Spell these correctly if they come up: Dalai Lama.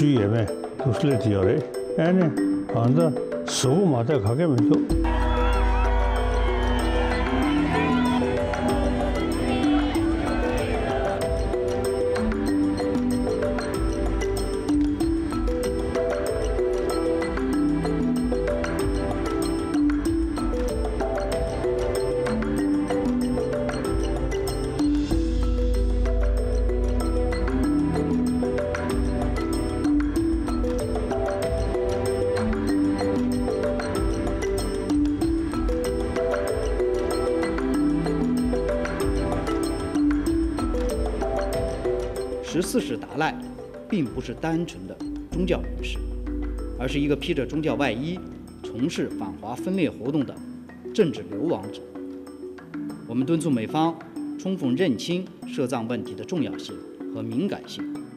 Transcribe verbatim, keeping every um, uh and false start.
주위에 매 도시를 지어래. 애니 안다 서구 마다 가게 면도.十四世达赖并不是单纯的宗教人士，而是一个披着宗教外衣、从事反华分裂活动的政治流亡者。我们敦促美方充分认清涉藏问题的重要性和敏感性。